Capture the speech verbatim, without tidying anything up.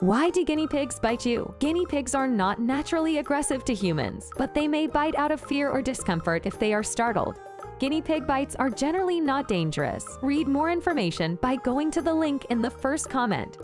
Why do guinea pigs bite you? Guinea pigs are not naturally aggressive to humans, but they may bite out of fear or discomfort if they are startled. Guinea pig bites are generally not dangerous. Read more information by going to the link in the first comment.